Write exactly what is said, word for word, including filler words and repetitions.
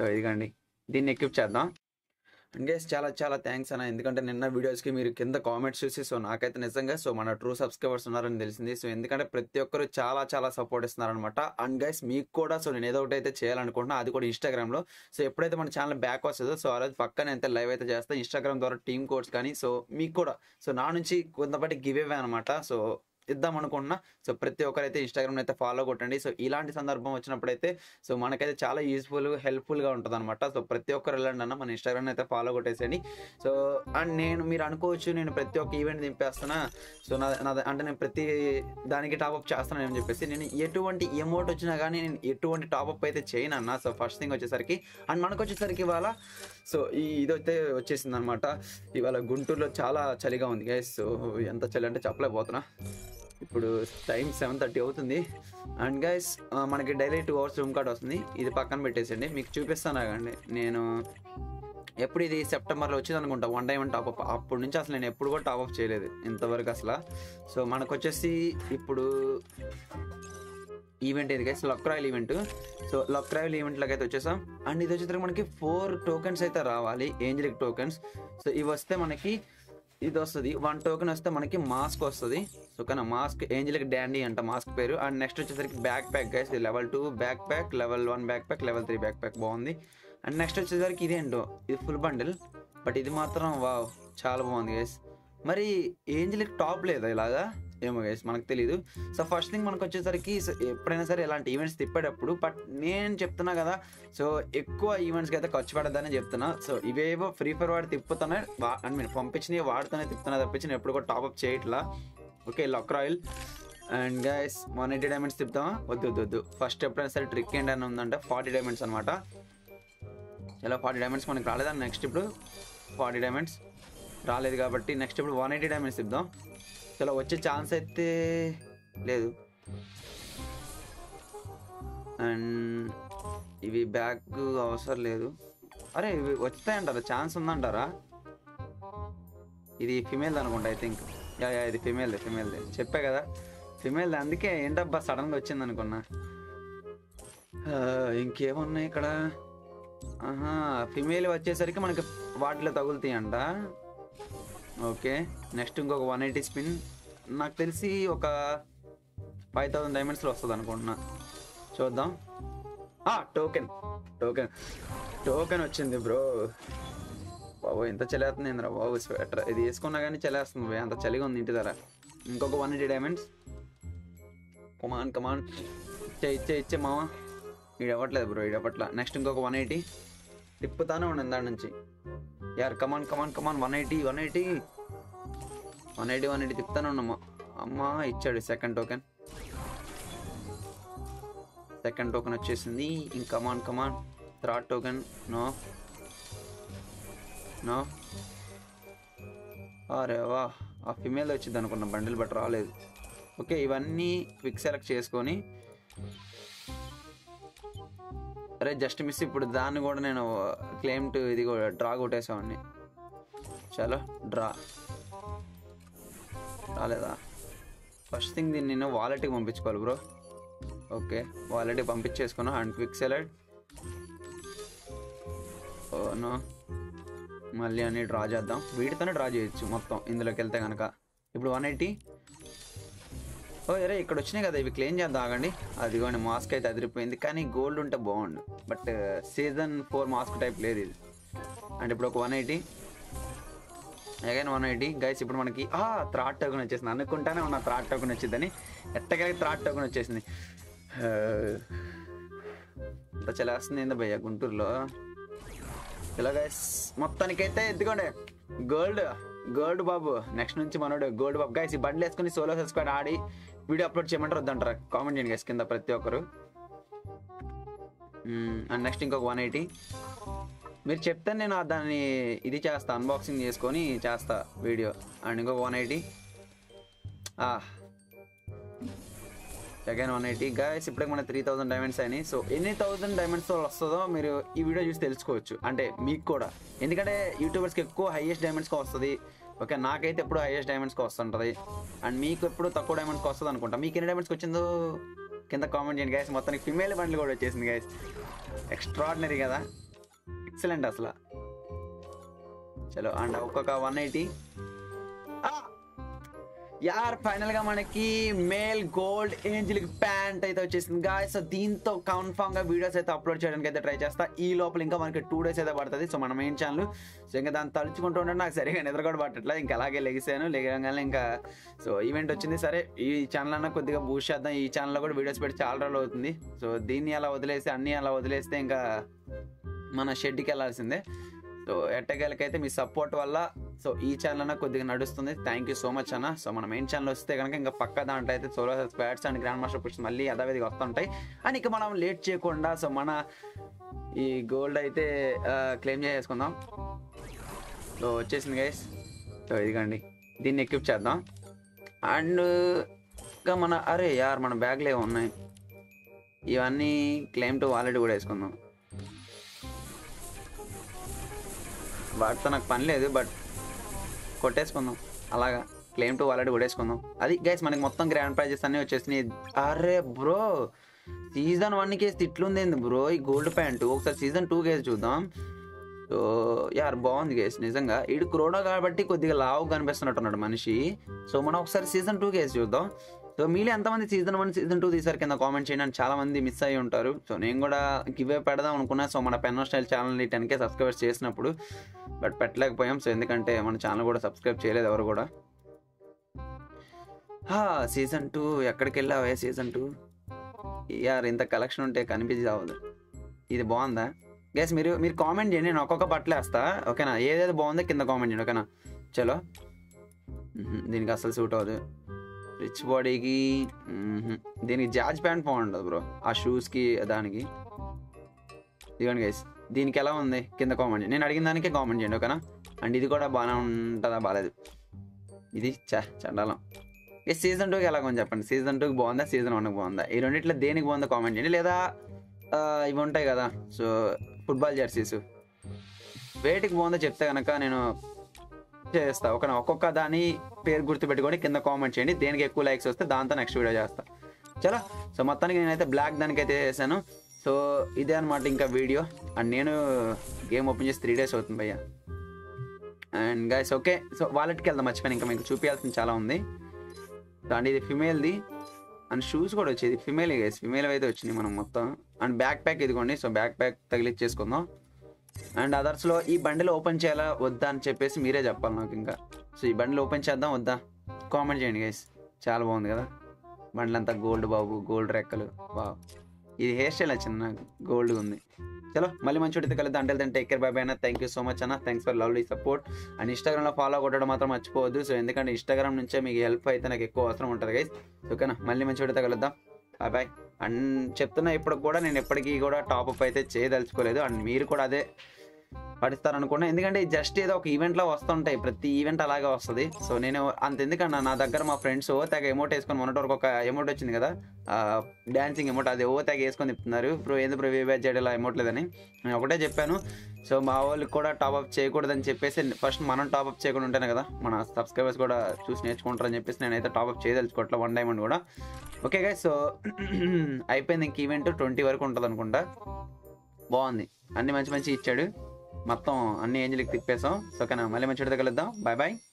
So ఇదిగండి దీన్ని equip చేద్దాం. అండ్ గైస్ చాలా చాలా థ్యాంక్స్ అన్న, ఎందుకంటే నిన్న వీడియోస్కి మీరు కింద కామెంట్స్ చూసి సో నాకైతే నిజంగా సో మన ట్రూ సబ్స్క్రైబర్స్ ఉన్నారని తెలిసింది. సో ఎందుకంటే ప్రతి ఒక్కరు చాలా చాలా సపోర్ట్ ఇస్తున్నారనమాట. అండ్ గైస్ మీకు కూడా సో నేను ఏదో ఒకటి అయితే చేయాలనుకుంటున్నా, అది కూడా ఇన్స్టాగ్రామ్లో. సో ఎప్పుడైతే మన ఛానల్ బ్యాక్ వస్తుందో సో ఆ రోజు పక్కనే అయితే లైవ్ అయితే చేస్తాను ఇన్స్టాగ్రామ్ ద్వారా టీమ్ కోడ్స్ కానీ. సో మీకు కూడా సో నా నుంచి కొంతపాటి గివ్ అవే అనమాట సో ఇద్దాం అనుకుంటున్నా. సో ప్రతి ఒక్కరైతే ఇన్స్టాగ్రామ్ని అయితే ఫాలో కొట్టండి. సో ఇలాంటి సందర్భం వచ్చినప్పుడైతే సో మనకైతే చాలా యూస్ఫుల్ హెల్ప్ఫుల్గా ఉంటుంది అనమాట. సో ప్రతి ఒక్కరు వెళ్ళండి అన్న, మన ఇన్స్టాగ్రామ్ని అయితే ఫాలో కొట్టేసేయండి. సో అండ్ నేను మీరు అనుకోవచ్చు నేను ప్రతి ఒక్క ఈవెంట్ దింపేస్తున్నా సో నా అంటే నేను ప్రతి దానికి టాప్అప్ చేస్తున్నాను అని చెప్పేసి, నేను ఎటువంటి అమౌంట్ వచ్చినా కానీ నేను ఎటువంటి టాప్అప్ అయితే చేయను అన్న. సో ఫస్ట్ థింగ్ వచ్చేసరికి అండ్ మనకు వచ్చేసరికి ఇవాళ సో ఈ ఇదైతే వచ్చేసింది అనమాట. ఇవాళ గుంటూరులో చాలా చలిగా ఉంది గైస్, సో ఎంత చలి అంటే చెప్పలేకపోతున్నా. ఇప్పుడు టైం సెవెన్ థర్టీ అవుతుంది. అండ్ గైస్ మనకి daily two hours room card వస్తుంది, ఇది పక్కన పెట్టేసండి. మీకు చూపిస్తాను అండి, నేను ఎప్పుడు ఇది సెప్టెంబర్లో వచ్చింది అనుకుంటా వన్ డైమండ్ టాప్అప్, అప్పటి నుంచి అసలు నేను ఎప్పుడు కూడా టాప్అప్ చేయలేదు ఇంతవరకు అసలు. సో మనకు వచ్చేసి ఇప్పుడు ఈవెంట్ ఇది guys luck royal event. So luck royal ఈవెంట్లోకి అయితే వచ్చేసాం. అండ్ ఇది వచ్చేసరికి మనకి ఫోర్ టోకెన్స్ అయితే రావాలి, ఏంజలిక్ టోకెన్స్. సో ఇవి వస్తే మనకి ఇది వస్తుంది, వన్ టోకెన్ వస్తే మనకి మాస్క్ వస్తుంది. సో కానీ మాస్క్ ఏంజలిక్ డాండీ అంట మాస్క్ పేరు. అండ్ నెక్స్ట్ వచ్చేసరికి బ్యాక్ ప్యాక్ గైస్, ఇది level two back pack, level one back pack, level three back pack, బాగుంది. అండ్ నెక్స్ట్ వచ్చేసరికి ఇదేంటో ఇది ఫుల్ బండిల్, బట్ ఇది మాత్రం వావ్ చాలా బాగుంది గైస్. మరి ఏంజలిక్ టాప్ లేదా ఇలాగా ఏమో గైస్ మనకు తెలీదు. సో ఫస్ట్ థింగ్ మనకు వచ్చేసరికి ఎప్పుడైనా సరే ఇలాంటి ఈవెంట్స్ తిప్పేటప్పుడు బట్ నేను చెప్తున్నా కదా సో ఎక్కువ ఈవెంట్స్కి అయితే ఖర్చు పెడద్దని చెప్తున్నా. సో ఇవేవో ఫ్రీ ఫైర్ వాడు తిప్పుతున్నాయి అండ్ మీరు పంపించినవి వాడుతూనే తిప్పుతున్నా తప్పించిన ఎప్పుడు కూడా టాప్అప్ చేయట్లా. Okay luck royal. And guys one eighty diamonds తిప్పుతామా? వద్దు వద్దు వద్దు ఫస్ట్ ఎప్పుడైనా సరే ట్రిక్ ఏంటని ఉందంటే ఫార్టీ డైమండ్స్ అనమాట. ఇలా ఫార్టీ డైమండ్స్ మనకు రాలేదా? నెక్స్ట్ ఇప్పుడు ఫార్టీ డైమండ్స్ రాలేదు కాబట్టి నెక్స్ట్ ఇప్పుడు వన్ ఎయిటీ డైమండ్స్ తిప్పుదాం. ఇలా వచ్చే ఛాన్స్ అయితే లేదు. అండ్ ఇవి బ్యాక్ అవసరం లేదు. అరే ఇవి వచ్చాయంటారా? ఛాన్స్ ఉందంటారా? ఇది ఫిమేల్ అనుకుంటా, ఐ థింక్. యా యా ఇది ఫిమేల్ ఫిమేల్దే చెప్పా కదా, ఫిమేల్దే అందుకే ఏంటబ్బా సడన్గా వచ్చింది అనుకున్నా. ఇంకేమున్నాయి ఇక్కడ? ఆహా ఫిమేల్ వచ్చేసరికి మనకి వాటిలో తగులుతాయి అంట. ఓకే నెక్స్ట్ ఇంకొక వన్ ఎయిటీ స్పిన్, నాకు తెలిసి ఒక ఫైవ్ థౌసండ్ డైమండ్స్లో వస్తుంది అనుకుంటున్నా, చూద్దాం. టోకెన్ టోకెన్ టోకెన్ వచ్చింది బ్రో. బాబు ఎంత చలేస్తుంది ఏంద్రా బాబు, స్వెటర్ ఇది వేసుకున్నా కానీ చలేస్తుంది, అంత చలిగా ఉంది ఇంటి ధర. ఇంకొక one eighty diamonds, come on come on ఇచ్చే ఇచ్చే ఇచ్చే మామ, ఇది అవ్వట్లేదు బ్రో ఇది అవ్వట్లా. నెక్స్ట్ ఇంకొక వన్ ఎయిటీ తిప్పుతానే ఉండండి దాని నుంచి. యార్ come on come on come on one eighty one eighty one eighty one eighty తిప్పుతానే ఉన్నామా? అమ్మా ఇచ్చాడు సెకండ్ టోకెన్, సెకండ్ టోకెన్ వచ్చేసింది. ఇంక come on come on third token, no no. అరే వా ఆ ఫిమేల్ వచ్చింది అనుకున్న బండిల్ బట్ రాలేదు. ఓకే ఇవన్నీ క్విక్ సెలెక్ట్ చేసుకొని, అరే జస్ట్ మిస్. ఇప్పుడు దాన్ని కూడా నేను క్లెయిమ్ టు ఇది కూడా డ్రా కొట్టేసామండి. చలో డ్రా రాలేదా? ఫస్ట్ థింగ్ దీన్ని నేను వాలెట్కి పంపించుకోవాలి బ్రో. ఓకే వాలెట్కి పంపించేసుకున్నా. అండ్ క్విక్ సెలెక్ట్, ఓనో మళ్ళీ అన్నీ డ్రా చేద్దాం, వీటితోనే డ్రా చేయొచ్చు మొత్తం ఇందులోకి వెళ్తే కనుక. ఇప్పుడు వన్ ఎయిటీ ఓ అరే ఇక్కడ వచ్చినాయి కదా, ఇవి క్లెయిమ్ చేద్దాం. ఆగండి అదిగోండి మాస్క్ అయితే అదిరిపోయింది, కానీ గోల్డ్ ఉంటే బాగుండు, but season four mask type లేదు ఇది. అండ్ ఇప్పుడు ఒక one eighty again one eighty guys. ఇప్పుడు మనకి ఆ థ్రాట్ టోకెన్ వచ్చేసింది అనుకుంటానే ఉన్న, థ్రాట్ టోకెన్ వచ్చిందని ఎట్టగలిగి థ్రాట్ టోకెన్ వచ్చేసింది. అంత చలేస్తుంది ఏందా భయ్య గుంటూరులో ఇలా గైస్. మొత్తానికైతే ఎత్తుకోండి గోల్డ్ గోల్డ్ బాబు, నెక్స్ట్ నుంచి మనోడు గోల్డ్ బాబు. గైస్ ఈ బండ్లు వేసుకుని సోలో సబ్స్క్రైబ్ ఆడి వీడియో అప్లోడ్ చేయమంటారు వద్దంటారా? కామెంట్ చేయండి గైస్ కింద ప్రతి ఒక్కరు. అండ్ నెక్స్ట్ ఇంకొక వన్ ఎయిటీ మీరు చెప్తే నేను దాన్ని ఇది చేస్తా, అన్బాక్సింగ్ చేసుకొని చేస్తా వీడియో. అండ్ ఇంకొక one eighty again one eighty guys. ఇప్పటికి మన త్రీ థౌసండ్ డైమండ్స్ అయినాయి. సో ఎన్ని థౌసండ్ డైమండ్స్తో వస్తుందో మీరు ఈ వీడియో చూసి తెలుసుకోవచ్చు, అంటే మీకు కూడా. ఎందుకంటే యూట్యూబర్స్కి ఎక్కువ హైయెస్ట్ డైమండ్స్కి వస్తుంది. ఓకే నాకైతే ఎప్పుడు హైయెస్ట్ డైమండ్స్కి వస్తుంటుంది, అండ్ మీకు ఎప్పుడు తక్కువ డైమండ్స్కి వస్తుంది అనుకుంటా. మీకు ఎన్ని డైమండ్స్కి వచ్చిందో కింద కామెంట్ చేయండి గైస్. మొత్తానికి ఫిమేల్ బండ్లు కూడా వచ్చేసింది గైస్, ఎక్స్ట్రాడినరీ కదా. एक्सलेंट असला। चलो अंडा ఒక్కొక్క one eighty यार फाइनल गा मन की male gold angel pant guys. So दी तो कंफर्म ऐ वीडियोस अड्डे ट्राई चस्ता इंका मन की टू डेस पड़ता। सो मैं मेन चानल सो इंक दिन तलुना सर निद्र पड़ा इंक अलागे लेगा लेकिन इंका सो इवेंट वे सर यानल को बूस्ट चानल वीडियोस चाल रोज। सो दी अला वदले अभी अला वदले इंका मन षेड के वेलादे। సో ఎట్టకేళ్ళకైతే మీ సపోర్ట్ వల్ల సో ఈ ఛానల్ అన్న కొద్దిగా నడుస్తుంది. థ్యాంక్ యూ సో మచ్ అన్న. సో మనం ఏం ఛానల్ వస్తే కనుక ఇంకా పక్క దాంట్లో అయితే solo squads and grand master push మళ్ళీ అదావేదిగా వస్తుంటాయి అని ఇక మనం లేట్ చేయకుండా సో మన ఈ గోల్డ్ అయితే క్లెయిమ్ చేసుకుందాం. సో వచ్చేసింది గైస్. సో ఇదిగండి దీన్ని ఎక్విప్ చేద్దాం అండ్ ఇంకా మన అరే యార్ మన బ్యాగ్లో ఏమో ఉన్నాయి ఇవన్నీ క్లెయిమ్ టు వాలెట్ కూడా వేసుకుందాం. వాటితో నాకు పని లేదు బట్ కొట్టేసుకుందాం అలాగా క్లెయిమ్ టు వాలెట్ కొట్టేసుకుందాం. అది గైస్ మనకి మొత్తం గ్రాండ్ ప్రైజెస్ అన్నీ వచ్చేసినాయి. అరే బ్రో సీజన్ వన్ కేసు ఇట్లుంది బ్రో ఈ గోల్డ్ ప్యాంటు. ఒకసారి సీజన్ టూ కేసు చూద్దాం. సో యార్ బాగుంది గైస్ నిజంగా. ఇటు క్రోనా కాబట్టి కొద్దిగా లావు కనిపిస్తున్నట్టున్నాడు మనిషి. సో మనం ఒకసారి సీజన్ టూ కేసు చూద్దాం. సో మీలో ఎంతమంది సీజన్ వన్ సీజన్ టూ తీసారు కింద కామెంట్ చేయండి. చాలా మంది మిస్ అయ్యి ఉంటారు. సో నేను కూడా గివ్ అవే పెడదాం అనుకున్నా. సో మన పెన్నో స్టైల్ ఛానల్ని టెన్ కే సబ్స్క్రైబర్స్ చేసినప్పుడు బట్ పెట్టలేకపోయాం. సో ఎందుకంటే మన ఛానల్ కూడా సబ్స్క్రైబ్ చేయలేదు ఎవరు కూడా. సీజన్ టూ ఎక్కడికి వెళ్ళావే సీజన్ టూ యార్ ఇంత కలెక్షన్ ఉంటే కనిపించదు. ఇది బాగుందా గైస్? మీరు మీరు కామెంట్ చేయండి. నేను ఒక్కొక్క బట్టలు వేస్తా ఓకేనా. ఏదేది బాగుందో కింద కామెంట్ చేయండి ఓకేనా. చలో దీనికి అసలు సూట్ అవ్వదు రిచ్ బాడీకి. దీనికి జార్జ్ ప్యాంట్ బాగుంటుంది బ్రో ఆ షూస్కి దానికి. ఇదిగోండి గైస్ దీనికి ఎలా ఉంది కింద కామెంట్ చేయండి. నేను అడిగిన దానికే కామెంట్ చేయండి ఓకేనా. అండ్ ఇది కూడా బాగానే ఉంటుందా బాగాలేదు ఇది చా చండాలం. ఈ సీజన్ టూకి ఎలాగో చెప్పండి. సీజన్ టూకి బాగుందా సీజన్ వన్కి బాగుందా ఈ రెండిట్లో దేనికి బాగుందో కామెంట్ చేయండి. లేదా ఇవి ఉంటాయి కదా సో ఫుట్బాల్ జెర్సీస్ వేటికి బాగుందో చెప్తే కనుక నేను చేస్తా ఓకేనా. ఒక్కొక్క దాని పేరు గుర్తుపెట్టుకొని కింద కామెంట్ చేయండి. దేనికి ఎక్కువ లైక్స్ వస్తే దాంతో నెక్స్ట్ వీడియో చేస్తా చాలా. సో మొత్తానికి నేనైతే బ్లాక్ దానికైతే చేశాను. సో ఇదే అనమాట ఇంకా వీడియో. అండ్ నేను గేమ్ ఓపెన్ చేసి త్రీ డేస్ అవుతుంది భయ్యా. అండ్ గైస్ ఓకే సో వాలెట్కి వెళ్దాం మర్చిపోయాను ఇంకా మీకు చూపించాల్సింది చాలా ఉంది. అండ్ ఇది ఫిమేల్ది అండ్ షూస్ కూడా వచ్చేది ఫిమేల్ గైస్ ఫిమేల్ అయితే వచ్చినాయి మనం మొత్తం. అండ్ బ్యాక్ ప్యాక్ ఇదిగోండి. సో బ్యాక్ ప్యాక్ తగిలిచ్చేసుకుందాం. అండ్ అదర్స్లో ఈ బండిలో ఓపెన్ చేయాలా వద్దా అని చెప్పేసి మీరే చెప్పాలి నాకు ఇంకా. సో ఈ బండిలో ఓపెన్ చేద్దాం వద్దా కామెంట్ చేయండి గైస్. చాలా బాగుంది కదా బండ్లంతా గోల్డ్ బాబు గోల్డ్ రెక్కలు బాబు. ఇది హెయిర్ స్టైల్ వచ్చింది నాకు గోల్డ్ ఉంది. చలో మళ్ళీ మంచి వాటితో కలుద్దాం. అంటే టేక్ కేర్ బాయ్ బాయ్ అన్న. థ్యాంక్ యూ సో మచ్ అన్న. Thanks for lovely support. And ఇన్స్టాగ్రామ్లో ఫాలో కొట్టడం మాత్రం మర్చిపోవద్దు. సో ఎందుకంటే ఇన్స్టాగ్రామ్ నుంచే మీకు హెల్ప్ అయితే నాకు ఎక్కువ అవసరం ఉంటుంది గైస్ ఓకేనా. మళ్ళీ మంచి వాటితో కలుద్దాం బాయ్ బాయ్. అండ్ చెప్తున్నా ఇప్పుడు కూడా నేను ఎప్పటికీ కూడా టాప్అప్ అయితే చేయదలుచుకోలేదు. అండ్ మీరు కూడా అదే పడిస్తారనుకున్నా ఎందుకంటే జస్ట్ ఏదో ఒక ఈవెంట్లో వస్తుంటాయి ప్రతి ఈవెంట్ అలాగే వస్తుంది. సో నేను అంత ఎందుకన్నా నా దగ్గర మా ఫ్రెండ్స్ ఓ తెగ ఎమౌంట్ వేసుకొని మొన్నటి వరకు ఒక ఎమౌంట్ వచ్చింది కదా డ్యాన్సింగ్ ఎమౌంట్ అది ఓ తెగ వేసుకొని చెప్తున్నారు ఇప్పుడు ఏదో ఇప్పుడు వేబ్యాచ్ చేయడం ఇలా ఎమౌంట్ లేదని నేను ఒకటే చెప్పాను. సో మా వాళ్ళకి కూడా టాప్అప్ చేయకూడదని చెప్పేసి ఫస్ట్ మనం టాప్అప్ చేయకుండా ఉంటాను కదా మన సబ్స్క్రైబర్స్ కూడా చూసి నేర్చుకుంటారని చెప్పేసి నేనైతే టాప్అప్ చేయదలుచుకోవట్లేదు వన్ డైమండ్ కూడా ఓకే గైస్. సో అయిపోయింది ఇంక ఈవెంట్ ట్వంటీ వరకు ఉంటుంది అనుకుంటా. బాగుంది అన్ని మంచి మంచి ఇచ్చాడు మొత్తం అన్ని ఏంజలికి తిప్పేసాం ఓకేనా. మళ్ళీ మంచి దగ్గర కలుద్దాం బాయ్ బాయ్.